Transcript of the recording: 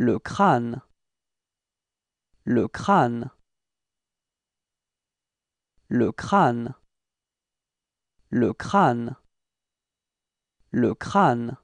le crâne, le crâne, le crâne, le crâne, le crâne.